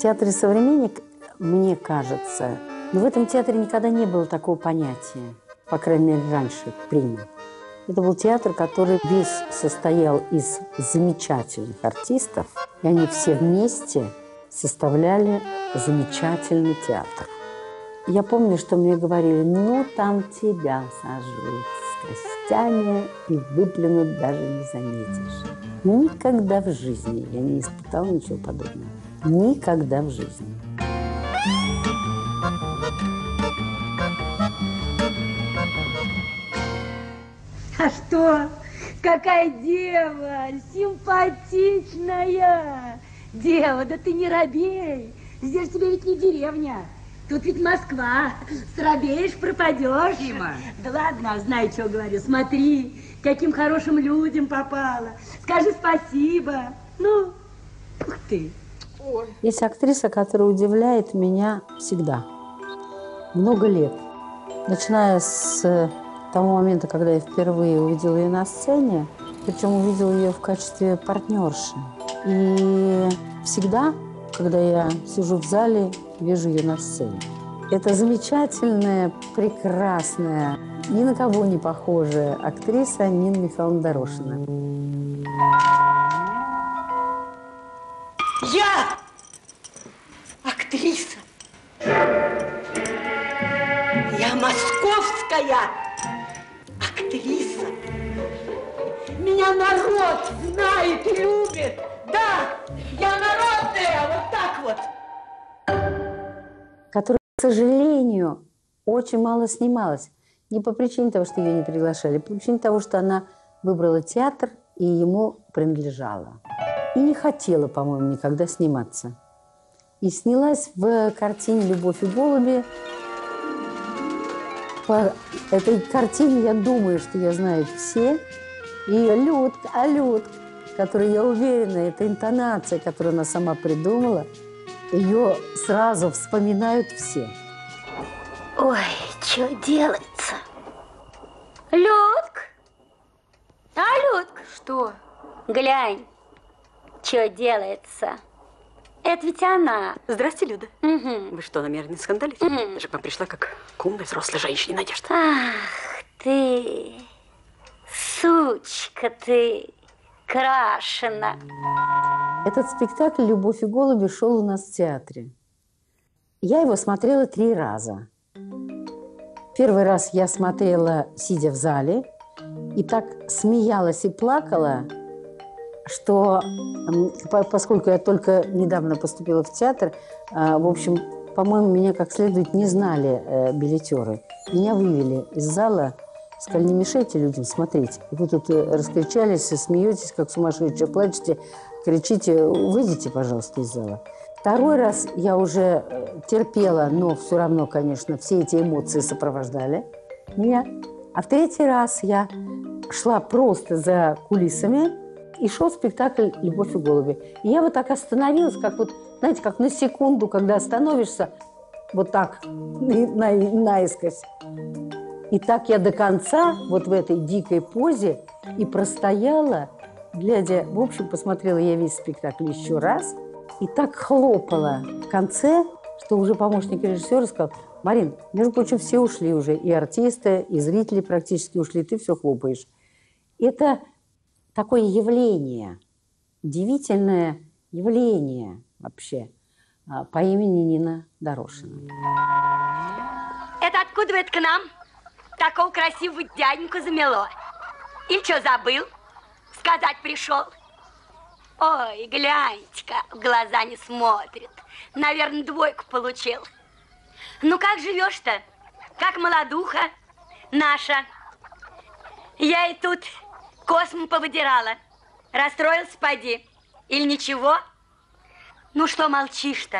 Театр «Современник», мне кажется, но в этом театре никогда не было такого понятия, по крайней мере, раньше принял. Это был театр, который весь состоял из замечательных артистов, и они все вместе составляли замечательный театр. Я помню, что мне говорили: ну, там тебя сажают с костями и выплюнут, даже не заметишь. Никогда в жизни я не испытала ничего подобного. Никогда в жизни. А что? Какая дева! Симпатичная! Дева, да ты не робей! Здесь тебе ведь не деревня. Тут ведь Москва. Сробеешь, пропадешь. Дима. Да ладно, знаю, что говорю. Смотри, каким хорошим людям попала. Скажи спасибо. Ну, ух ты. Есть актриса, которая удивляет меня всегда. Много лет. Начиная с того момента, когда я впервые увидела ее на сцене, причем увидела ее в качестве партнерши. И всегда, когда я сижу в зале, вижу ее на сцене. Это замечательная, прекрасная, ни на кого не похожая актриса Нина Михайловна Дорошина. Я актриса. Я московская актриса. Меня народ знает и любит. Да, я народная, вот так вот. Которая, к сожалению, очень мало снималась. Не по причине того, что ее не приглашали, а по причине того, что она выбрала театр и ему принадлежала. И не хотела, по-моему, никогда сниматься. И снялась в картине «Любовь и голуби». По этой картине, я думаю, что я знаю все. И алют, которую, я уверена, это интонация, которую она сама придумала, ее сразу вспоминают все. Ой, что делается? Людк! Алютк! Что? Глянь. Что делается? Это ведь она. Здрасте, Люда. Угу. Вы что, намерены скандалить? Угу. Я же к вам пришла как к умной взрослой женщине, Надежда. Ах ты, сучка ты, крашена. Этот спектакль «Любовь и голуби» шел у нас в театре. Я его смотрела 3 раза. Первый раз я смотрела, сидя в зале, и так смеялась и плакала, что, поскольку я только недавно поступила в театр, в общем, по-моему, меня как следует не знали билетеры. Меня вывели из зала, сказали: не мешайте людям смотреть. Вы тут раскричались, смеетесь, как сумасшедшие, плачете, кричите, выйдите, пожалуйста, из зала. Второй раз я уже терпела, но все равно, конечно, все эти эмоции сопровождали меня. А в 3-й раз я шла просто за кулисами, и шел спектакль «Любовь и голуби». И я вот так остановилась, как вот, знаете, как на секунду, когда остановишься, вот так, наискось. И так я до конца, вот в этой дикой позе, и простояла, глядя, в общем, посмотрела я весь спектакль еще раз, и так хлопала в конце, что уже помощник режиссера сказал: Марин, между прочим, все ушли уже, и артисты, и зрители практически ушли, ты все хлопаешь. Это... такое явление, удивительное явление вообще по имени Нина Дорошина. Это откуда это к нам такого красивого дяденьку замело? Или что, забыл? Сказать пришел? Ой, гляньте-ка, в глаза не смотрит. Наверное, 2 получил. Ну, как живешь-то? Как молодуха наша? Я и тут... космо повыдирала. Расстроился, поди. Или ничего? Ну что молчишь-то,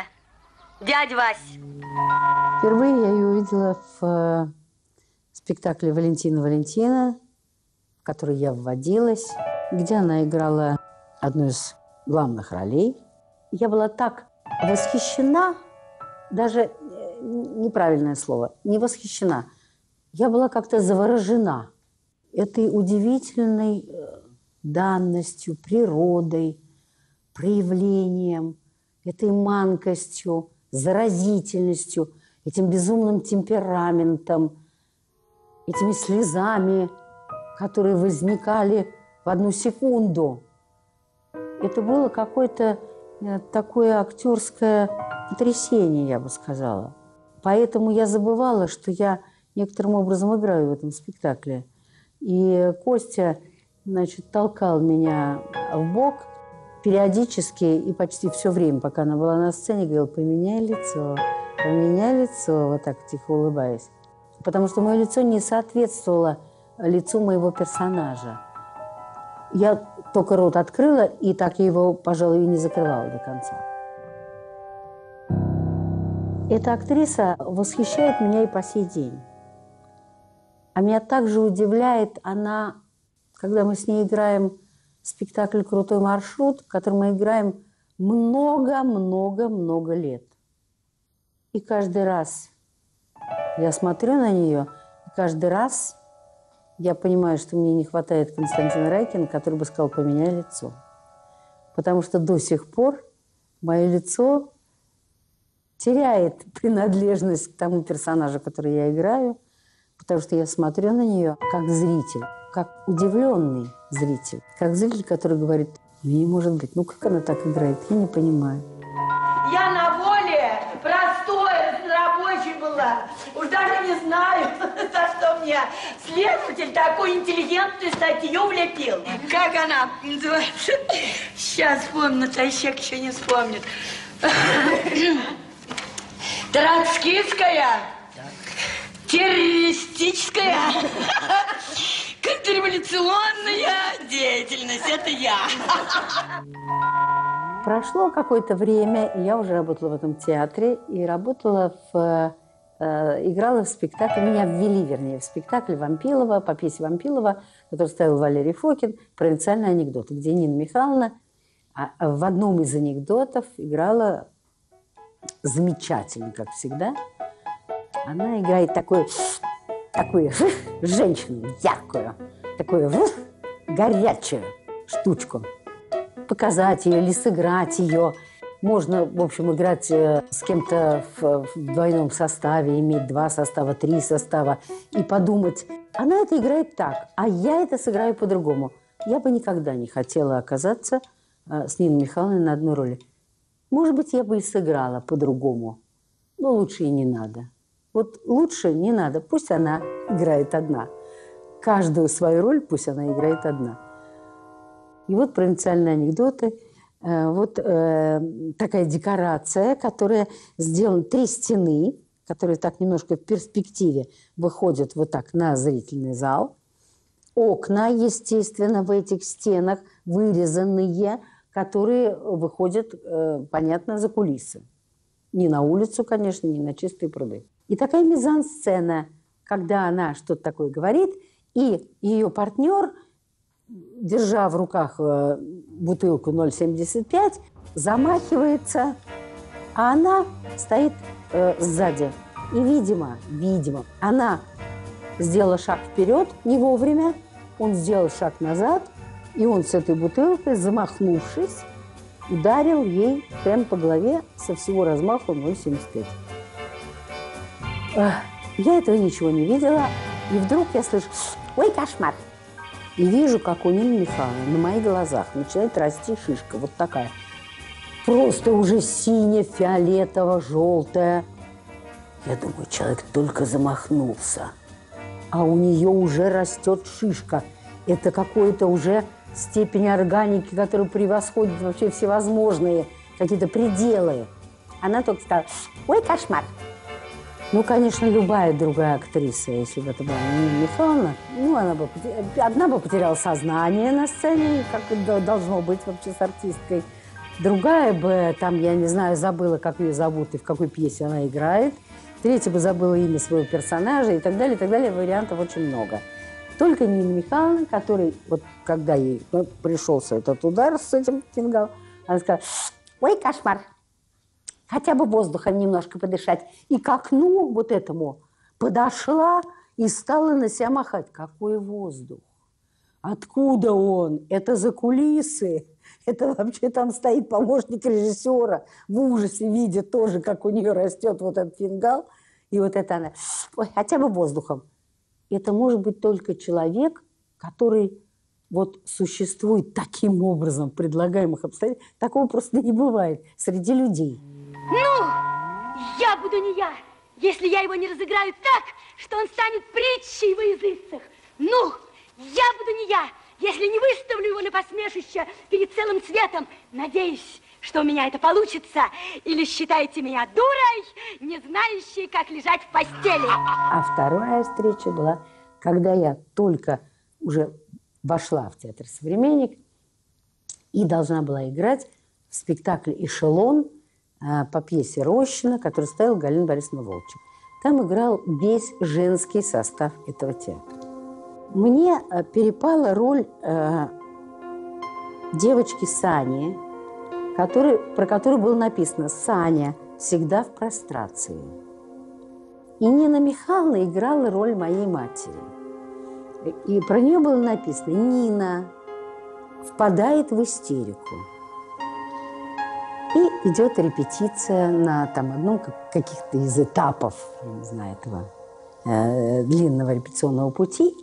дядь Вась? Впервые я ее увидела в спектакле «Валентина, Валентина», в который я вводилась, где она играла одну из главных ролей. Я была так восхищена, даже неправильное слово, не восхищена. Я была как-то заворожена этой удивительной данностью, природой, проявлением, этой манкостью, заразительностью, этим безумным темпераментом, этими слезами, которые возникали в одну секунду. Это было какое-то такое актерское потрясение, я бы сказала. Поэтому я забывала, что я некоторым образом играю в этом спектакле. И Костя, значит, толкал меня в бок периодически и почти все время, пока она была на сцене, говорил: поменяй лицо, вот так тихо улыбаясь. Потому что мое лицо не соответствовало лицу моего персонажа. Я только рот открыла, и так я его, пожалуй, и не закрывала до конца. Эта актриса восхищает меня и по сей день. А меня также удивляет она, когда мы с ней играем спектакль «Крутой маршрут», который мы играем много-много-много лет. И каждый раз я смотрю на нее, и каждый раз я понимаю, что мне не хватает Константина Райкина, который бы сказал: поменяй лицо. Потому что до сих пор мое лицо теряет принадлежность к тому персонажу, который я играю, потому что я смотрю на нее как зритель, как удивленный зритель, как зритель, который говорит: не может быть, ну как она так играет, я не понимаю. Я на воле простой, разнорабочий была, уж даже не знаю, за что мне следователь такую интеллигентную статью влепил. Как она называется? Сейчас вспомню, Натальщик еще не вспомнит. Троцкистская, террористическая, контрреволюционная деятельность. Это я. Прошло какое-то время, и я уже работала в этом театре, и работала играла в спектакле, меня ввели, вернее, в спектакль Вампилова, по пьесе Вампилова, которую ставил Валерий Фокин, «Провинциальные анекдоты», где Нина Михайловна в одном из анекдотов играла замечательно, как всегда. Она играет такую женщину, яркую, такую горячую штучку. Показать ее или сыграть ее. Можно, в общем, играть с кем-то в двойном составе, иметь два состава, три состава и подумать: она это играет так, а я это сыграю по-другому. Я бы никогда не хотела оказаться с Ниной Михайловной на одной роли. Может быть, я бы и сыграла по-другому, но лучше и не надо. Вот лучше не надо, пусть она играет одна. Каждую свою роль пусть она играет одна. И вот «Провинциальные анекдоты», вот такая декорация, которая сделана, три стены, которые так немножко в перспективе выходят вот так на зрительный зал. Окна, естественно, в этих стенах вырезанные, которые выходят, понятно, за кулисы. Не на улицу, конечно, не на чистые пруды. И такая мизансцена, когда она что-то такое говорит, и ее партнер, держа в руках бутылку 0,75, замахивается, а она стоит сзади. И, видимо, она сделала шаг вперед не вовремя, он сделал шаг назад, и он с этой бутылкой, замахнувшись, ударил ей прямо по голове со всего размаху 0,75. Я этого ничего не видела, и вдруг я слышу: ой, кошмар! И вижу, как у Нины Михайловны на моих глазах начинает расти шишка, вот такая. Просто уже синяя, фиолетово, желтая. Я думаю, человек только замахнулся, а у нее уже растет шишка. Это какое-то уже степень органики, которая превосходит вообще всевозможные какие-то пределы. Она только сказала: ой, кошмар! Ну, конечно, любая другая актриса, если бы это была Нина Михайловна, ну, одна бы потеряла сознание на сцене, как это должно быть вообще с артисткой. Другая бы, там, я не знаю, забыла, как ее зовут и в какой пьесе она играет. Третья бы забыла имя своего персонажа и так далее, и так далее. Вариантов очень много. Только Нина Михайловна, которой, вот когда ей пришелся этот удар с этим кингалом, Она сказала, ой, кошмар, хотя бы воздухом немножко подышать. И к окну вот этому подошла и стала на себя махать. Какой воздух? Откуда он? Это за кулисы. Это вообще там стоит помощник режиссера. В ужасе видит тоже, как у нее растет вот этот фингал. И вот это она. Ой, хотя бы воздухом. Это может быть только человек, который вот существует таким образом в предлагаемых обстоятельствах. Такого просто не бывает среди людей. Ну, я буду не я, если я его не разыграю так, что он станет притчей во языцах. Ну, я буду не я, если не выставлю его на посмешище перед целым цветом. Надеюсь, что у меня это получится. Или считаете меня дурой, не знающей, как лежать в постели. А вторая встреча была, когда я только уже вошла в Театр Современник и должна была играть в спектакле «Эшелон» по пьесе Рощина, которую ставила Галина Борисовна Волчук. Там играл весь женский состав этого театра. Мне перепала роль девочки Сани, про которую было написано «Саня всегда в прострации». И Нина Михайловна играла роль моей матери. И про нее было написано «Нина впадает в истерику». И идет репетиция на там, одном каких-то из этапов, я не знаю, этого длинного репетиционного пути.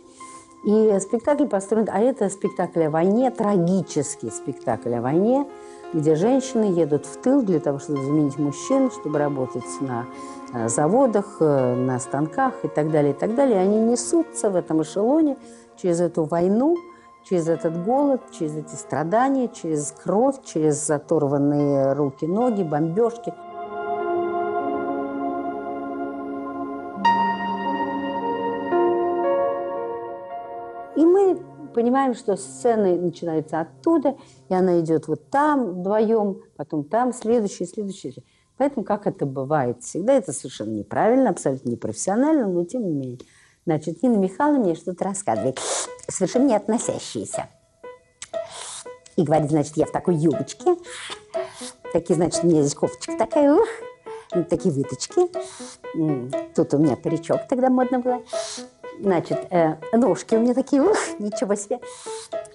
И спектакль построен... А это спектакль о войне, трагический спектакль о войне, где женщины едут в тыл для того, чтобы заменить мужчин, чтобы работать на заводах, на станках и так далее, и так далее. Они несутся в этом эшелоне через эту войну, через этот голод, через эти страдания, через кровь, через оторванные руки, ноги, бомбежки. И мы понимаем, что сцены начинаются оттуда, и она идет вот там вдвоем, потом там, следующий. Поэтому, как это бывает всегда, это совершенно неправильно, абсолютно непрофессионально, но тем не менее. Значит, Нина Михайловна мне что-то рассказывает, совершенно не относящееся. И говорит, значит, я в такой юбочке, такие, значит, у меня здесь кофточка такая, ух, такие выточки. Тут у меня паричок тогда модно было. Значит, ножки у меня такие, ух, ничего себе.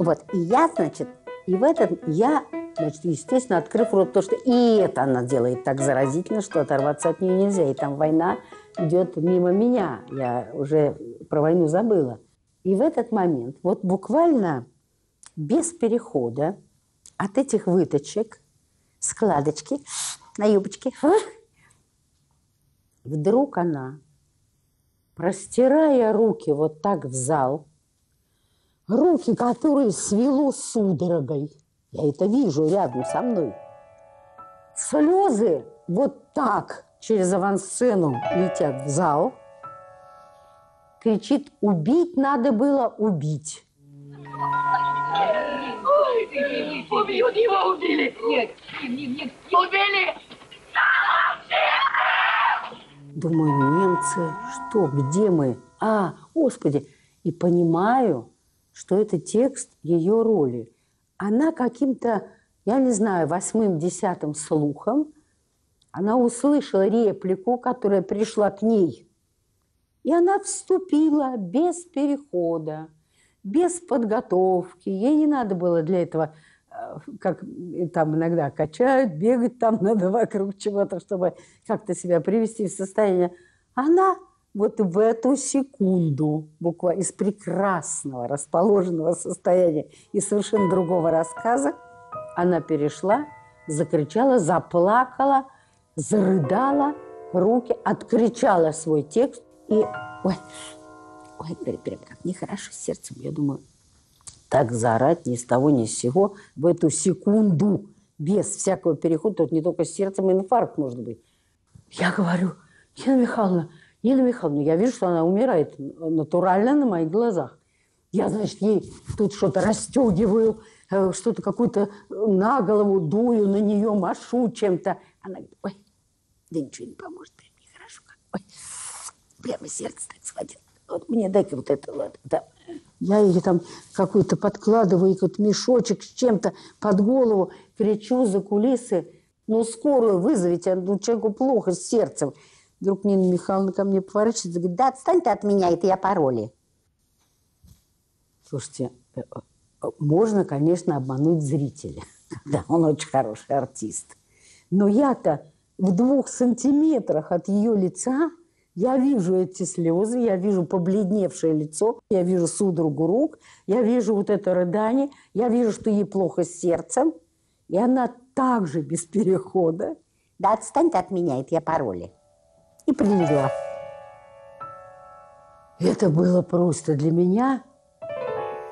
Вот, и я, значит, и в этот, я, значит, естественно, открыв рот, то, что и это она делает так заразительно, что оторваться от нее нельзя, и там война идет мимо меня, я уже про войну забыла. И в этот момент, вот буквально без перехода от этих выточек, складочки на юбочке, вдруг она, простирая руки вот так в зал, руки, которые свело судорогой, я это вижу рядом со мной, слезы вот так через авансцену летят в зал, кричит, убить надо было, убить. Убьют его, убили! Нет. Убили! Думаю, немцы, что, где мы? А, господи! И понимаю, что это текст ее роли. Она каким-то, я не знаю, 8-10 слухом, она услышала реплику, которая пришла к ней. И она вступила без перехода, без подготовки. Ей не надо было для этого... как там иногда качают, бегать там надо вокруг чего-то, чтобы как-то себя привести в состояние. Она вот в эту секунду буквально из прекрасного расположенного состояния и совершенно другого рассказа она перешла, закричала, заплакала, зарыдала, руки, откричала свой текст и... Ой, прям как нехорошо сердцем, я думаю... Так заорать ни с того, ни с сего в эту секунду, без всякого перехода, тут не только с сердцем, инфаркт может быть. Я говорю, Нина Михайловна, я вижу, что она умирает натурально на моих глазах. Я, значит, ей тут что-то расстегиваю, что-то какую-то на голову дую, на нее машу чем-то. Она говорит, ой, да ничего не поможет, прям нехорошо. Ой, прямо сердце так схватило. Вот мне дай-ка вот это, вот, да. Я ей там какую-то подкладываю, какой-то мешочек с чем-то под голову, кричу за кулисы: ну, скорую вызовите, ну, человеку плохо с сердцем. Вдруг Нина Михайловна ко мне поворачивается, говорит: да отстань ты от меня, это я пароли. Слушайте, можно, конечно, обмануть зрителя, да, он очень хороший артист. Но я-то в 2 сантиметрах от ее лица, я вижу эти слезы, я вижу побледневшее лицо, я вижу судорогу рук, я вижу вот это рыдание, я вижу, что ей плохо с сердцем. И она также без перехода: да отстань ты от меня, это я пароли. И прилегла. Это было просто для меня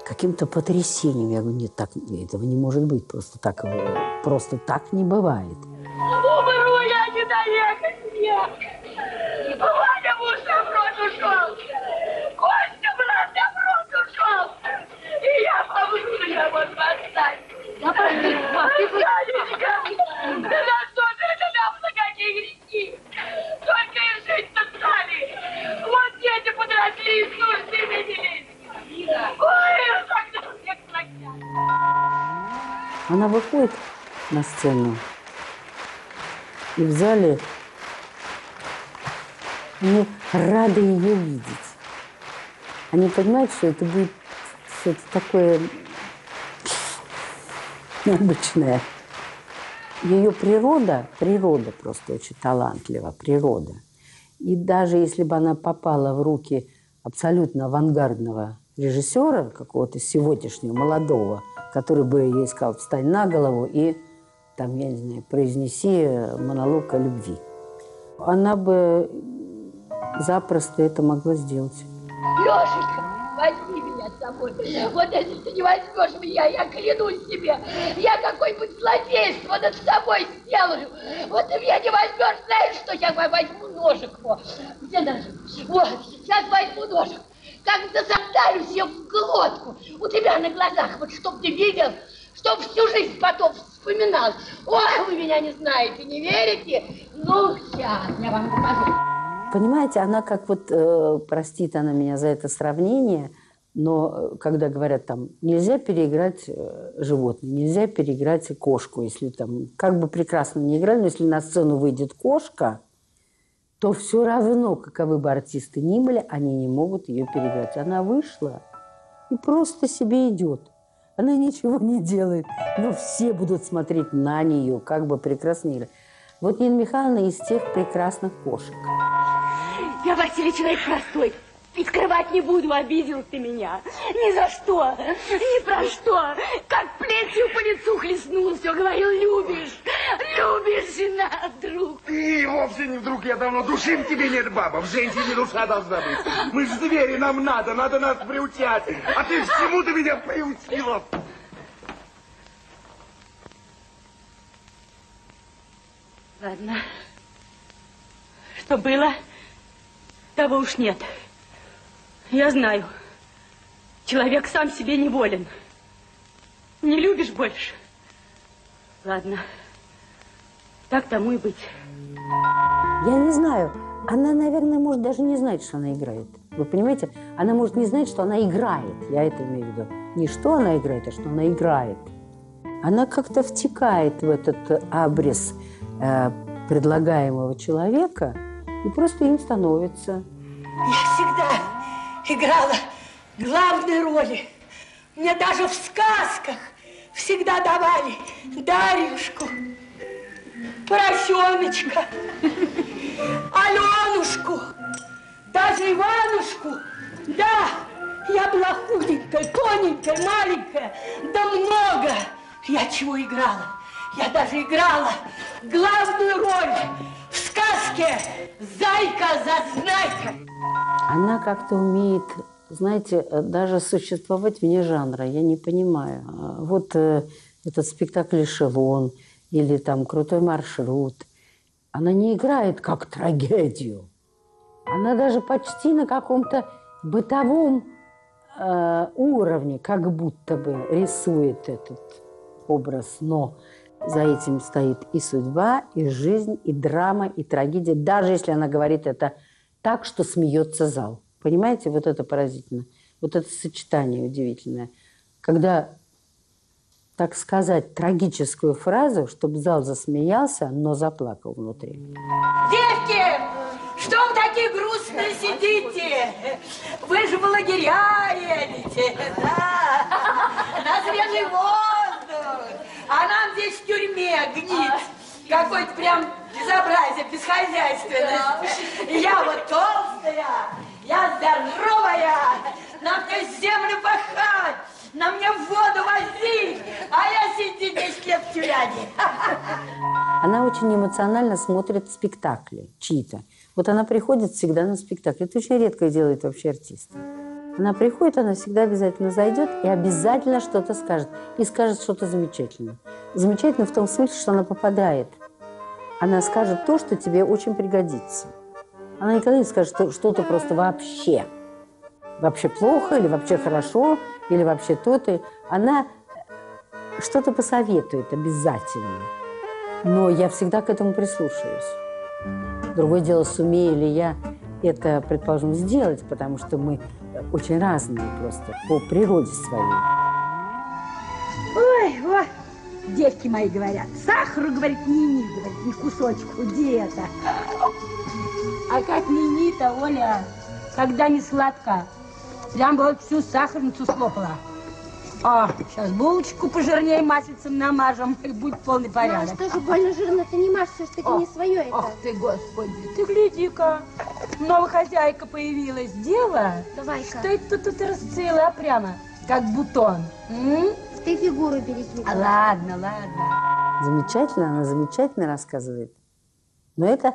каким-то потрясением. Я говорю: нет, так, этого не может быть, просто так не бывает. Умру я, не доехать мне. Ваня муж на фронт ушел. Костя, брат, на фронт ушел. И я помню, я вот восстать. Да, пошли, Ванечка, да нас тоже это нам за какие грехи. Только и жить-то стали. Вот дети подросли, и службы виделись. Она выходит на сцену, и в зале они рады ее видеть. Они понимают, что это будет что-то такое необычное. Ее природа просто очень талантлива, природа. И даже если бы она попала в руки абсолютно авангардного режиссера, какого-то сегодняшнего, молодого, который бы ей сказал: встань на голову и там, я не знаю, произнеси монолог о любви. Она бы запросто это могла сделать. Лешенька, возьми меня с собой. Вот если ты не возьмешь меня, я клянусь тебе, я какое-нибудь злодейство над собой сделаю. Вот ты меня не возьмешь, знаешь что? Я возьму ножик. Вот. Где ножик? Вот, сейчас возьму ножик. Как засоптаю себе в глотку у тебя на глазах, вот чтоб ты видел, чтоб всю жизнь потом вспоминал. Ой, вы меня не знаете, не верите? Ну, сейчас я вам покажу. Понимаете, она как вот, простит она меня за это сравнение, но когда говорят там: нельзя переиграть животное, нельзя переиграть кошку, если там, как бы прекрасно не играли, но если на сцену выйдет кошка, то все равно, каковы бы артисты ни были, они не могут ее переиграть. Она вышла и просто себе идет. Она ничего не делает, но все будут смотреть на нее, как бы прекрасно играть. Вот Нина Михайловна из тех прекрасных кошек. Я, Василий, человек простой. И скрывать не буду, обидел ты меня. Ни за что, ни про что. Как плетью по лицу хлестнул, все говорил: любишь, любишь, жена, друг. И вовсе не вдруг, я давно. Души в тебе нет, баба, в женщине душа должна быть. Мы ж звери, нам надо нас приучать. А ты всему ты меня приучила. Ладно, что было, того уж нет. Я знаю, человек сам себе неволен. Не любишь больше? Ладно, так тому и быть. Я не знаю. Она, наверное, может даже не знать, что она играет. Вы понимаете? Она может не знать, что она играет. Я это имею в виду. Не что она играет, а что она играет. Она как-то втекает в этот абрис предлагаемого человека и просто им становится. Я всегда играла главные роли. Мне даже в сказках всегда давали Дарьюшку, Поросеночка, Аленушку, даже Иванушку. Да, я была худенькая, тоненькая, маленькая, да много. Я чего играла? Я даже играла главную роль в сказке «Зайка-зазнайка». Она как-то умеет, знаете, даже существовать вне жанра. Я не понимаю. Вот этот спектакль «Эшелон» или там «Крутой маршрут». Она не играет как трагедию. Она даже почти на каком-то бытовом уровне как будто бы рисует этот образ. Но за этим стоит и судьба, и жизнь, и драма, и трагедия. Даже если она говорит это так, что смеется зал. Понимаете, вот это поразительно. Вот это сочетание удивительное. Когда, так сказать, трагическую фразу, чтобы зал засмеялся, но заплакал внутри. Девки, что вы такие грустные сидите? Вы же в лагеря едете, да? На свежий воздух. А нам здесь в тюрьме гнить. Какое-то прям безобразие, бесхозяйственность. Я вот толстая, я здоровая. Нам мне землю пахать, на мне воду возить, а я сидеть 10 лет в тюряне. Она очень эмоционально смотрит спектакли чьи-то. Вот она приходит всегда на спектакль. Это очень редко делает вообще артист. Она приходит, она всегда обязательно зайдет и обязательно что-то скажет. И скажет что-то замечательное. Замечательно в том смысле, что она попадает. Она скажет то, что тебе очень пригодится. Она никогда не скажет что-то просто вообще. Вообще плохо, или вообще хорошо, или вообще то-то. Она что-то посоветует обязательно. Но я всегда к этому прислушаюсь. Другое дело, сумею ли я это, предположим, сделать, потому что мы очень разные просто по природе своей. Ой, ой, девки мои говорят, сахару, говорит, не говорит, ни кусочку, где это? А как Нини-то, Оля, когда не сладко. Прям вот всю сахарницу слопала. А, сейчас булочку пожирнее маслицем намажем, и будет полный порядок. Ну, что же больно жирно-то не мажешь, все ж таки не свое это. Ах ты, господи, ты гляди-ка, новая хозяйка появилась, дева. Давай-ка. Что это тут расцвела, а прямо, как бутон. Ты фигуру береги. А ладно, ладно. Замечательно, она замечательно рассказывает. Но это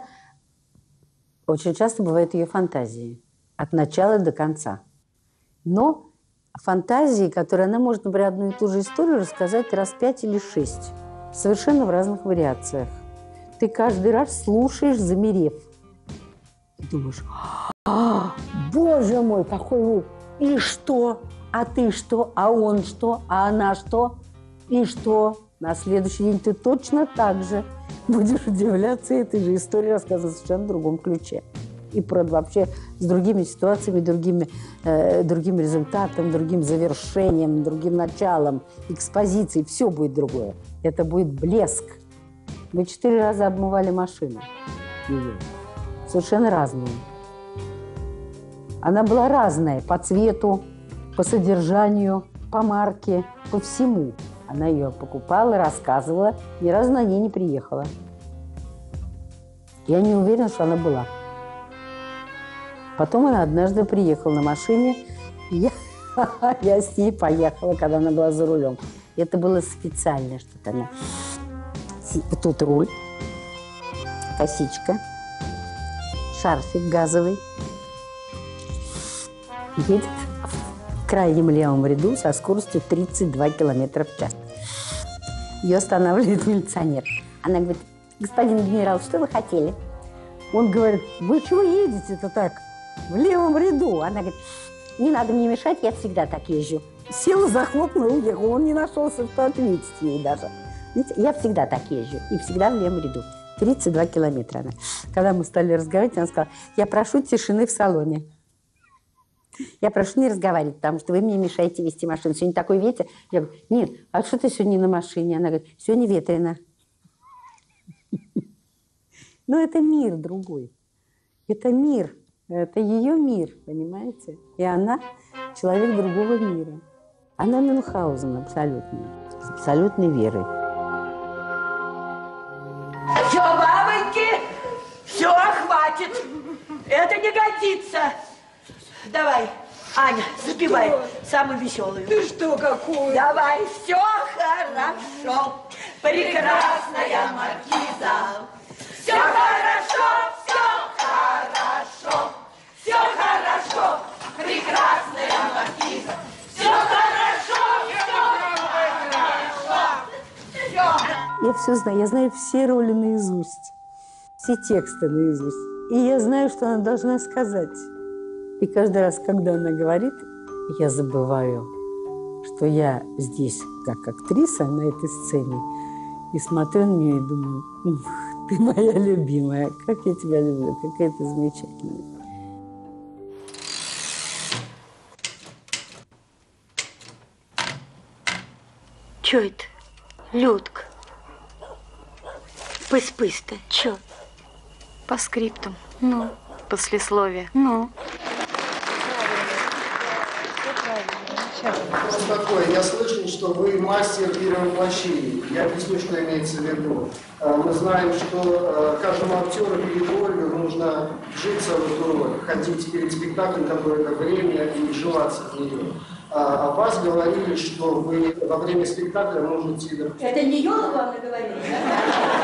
очень часто бывает ее фантазии. От начала до конца. Но фантазии, которые она может, например, одну и ту же историю рассказать раз 5 или 6. Совершенно в разных вариациях. Ты каждый раз слушаешь, замерев. И думаешь, боже мой, какой ум! И что? А ты что? А он что? А она что? И что? На следующий день ты точно так же будешь удивляться этой же истории, рассказывать совершенно в другом ключе. И вообще с другими ситуациями, другим результатом, другим завершением, другим началом, экспозицией. Все будет другое. Это будет блеск. Мы 4 раза обмывали машину. Ее. Совершенно разную. Она была разная по цвету, по содержанию, по марке, по всему. Она ее покупала, рассказывала. Ни разу на ней не приехала. Я не уверена, что она была. Потом она однажды приехала на машине, и я с ней поехала, когда она была за рулем. Это было специально что-то. Она... Тут руль, косичка, шарфик газовый. Едет в крайнем левом ряду со скоростью 32 км/ч. Ее останавливает милиционер. Она говорит, господин генерал, что вы хотели? Он говорит, вы чего едете-то так? В левом ряду. Она говорит, не надо мне мешать, я всегда так езжу. Села, захлопнула, уехала. Он не нашелся, что ответить ей даже. Видите, я всегда так езжу. И всегда в левом ряду. 32 километра она. Когда мы стали разговаривать, она сказала, я прошу тишины в салоне. Я прошу не разговаривать, потому что вы мне мешаете вести машину. Сегодня такой ветер. Я говорю, нет, а что ты сегодня на машине? Она говорит, сегодня ветрено. Но это мир другой. Это мир. Это ее мир, понимаете? И она человек другого мира. Она Мюнхгаузен абсолютно, с абсолютной верой. Все, бабоньки, все, хватит. Это не годится. Давай, Аня, запивай самую веселую. Ты что, какую? Давай, все хорошо. Прекрасная маркиза. Все хорошо, все хорошо. Все хорошо, прекрасная маркиза. Все хорошо, все хорошо. Я все знаю. Я знаю все роли наизусть. Все тексты наизусть. И я знаю, что она должна сказать. И каждый раз, когда она говорит, я забываю, что я здесь как актриса на этой сцене. И смотрю на нее и думаю, ух, ты моя любимая, как я тебя люблю, какая ты замечательная. Чё это? Людка. Пысь-пысь-то. Чё? По скриптам. Ну. Послесловие. Ну. Что такое? Я слышал, что вы мастер перевоплощений. Я объясню, что имеется в виду. Мы знаем, что каждому актеру перед ролью нужно вжиться в эту роль, ходить перед спектаклем какое-то время и вживаться в нее. А вас говорили, что вы во время спектакля можете... Это не Йола вам наговорила, да?